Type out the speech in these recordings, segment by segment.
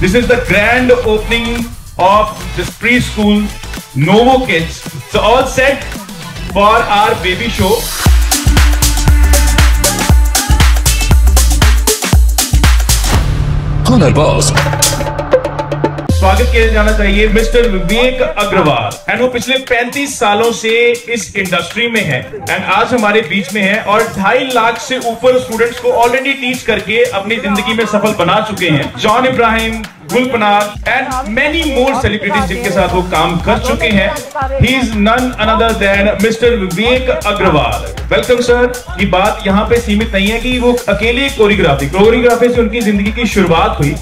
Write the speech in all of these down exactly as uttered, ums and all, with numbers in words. This is the grand opening of this preschool, Novo Kids. So all set for our baby show. स्वागत किया जाना चाहिए mister Vivek Agarwal and वो पिछले पैंतीस सालों से इस इंडस्ट्री में है एंड आज हमारे बीच में है और ढाई लाख से ऊपर स्टूडेंट्स को ऑलरेडी टीच करके अपनी जिंदगी में सफल बना चुके हैं। John Ibrahim, Gul Panag and many more celebrities जिनके साथ वो काम कर चुके हैं। He is none another then mister Vivek Agarwal. Welcome sir. की बात यहाँ पे सीमित नहीं है कि वो अकेले कोरियोग्राफी कोरियोग्राफी से उनकी जिंदगी की शुरुआत हुई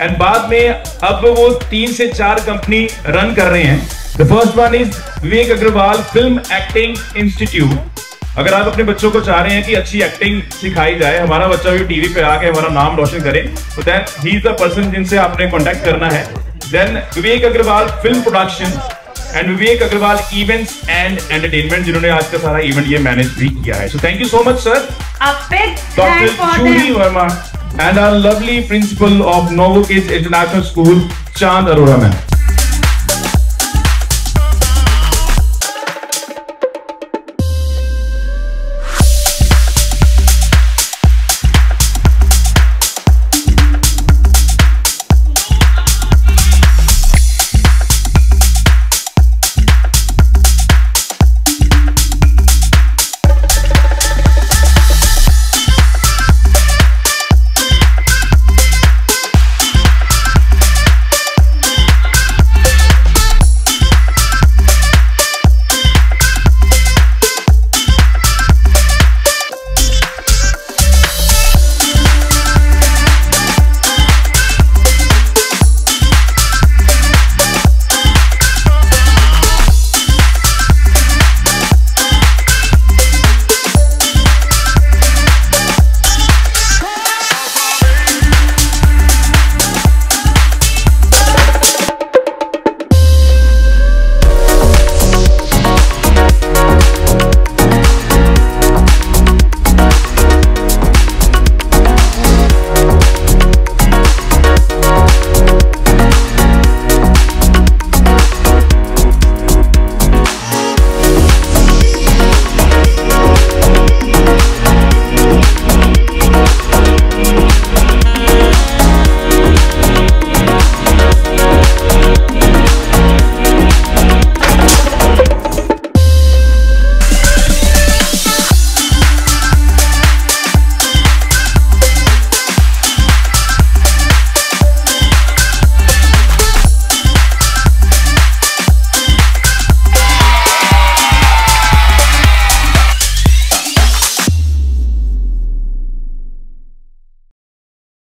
एंड बाद में अब वो तीन से चार कंपनी रन कर रहे हैं। The first one is Vivek Agarwal film acting institute. अगर आप अपने बच्चों को चाह रहे हैं कि अच्छी एक्टिंग सिखाई जाए, हमारा बच्चा भी टीवी पे आके हमारा नाम रोशन करे, तो then he is the person जिनसे आपने कांटेक्ट करना है। Then Vivek Agarwal film production and Vivek Agarwal events and entertainment, जिन्होंने आज का सारा इवेंट ये मैनेज भी किया है। So thank you so much sir. Doctor Juhi Verma and our lovely principal of Novo Kids International School, Chand Arora ma'am.